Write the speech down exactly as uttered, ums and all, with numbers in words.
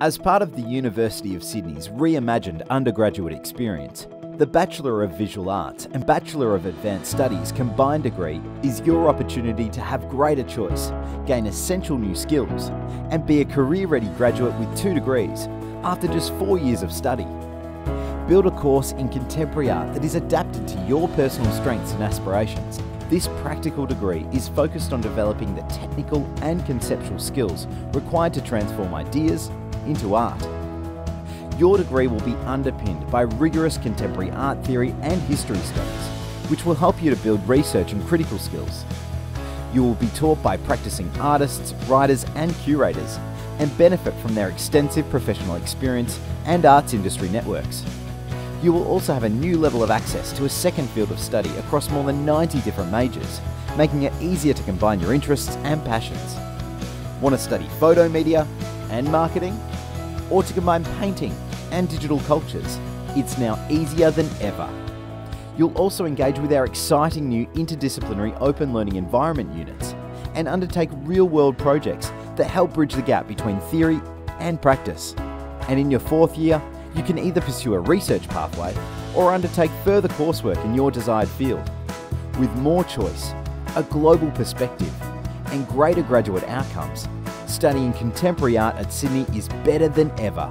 As part of the University of Sydney's reimagined undergraduate experience, the Bachelor of Visual Arts and Bachelor of Advanced Studies combined degree is your opportunity to have greater choice, gain essential new skills, and be a career-ready graduate with two degrees after just four years of study. Build a course in contemporary art that is adapted to your personal strengths and aspirations. This practical degree is focused on developing the technical and conceptual skills required to transform ideas into art. Your degree will be underpinned by rigorous contemporary art theory and history studies, which will help you to build research and critical skills. You will be taught by practicing artists, writers and curators, and benefit from their extensive professional experience and arts industry networks. You will also have a new level of access to a second field of study across more than ninety different majors, making it easier to combine your interests and passions. Want to study photo media and marketing? Or to combine painting and digital cultures? It's now easier than ever. You'll also engage with our exciting new interdisciplinary open learning environment units and undertake real-world projects that help bridge the gap between theory and practice. And in your fourth year, you can either pursue a research pathway or undertake further coursework in your desired field. With more choice, a global perspective, and greater graduate outcomes, studying contemporary art at Sydney is better than ever.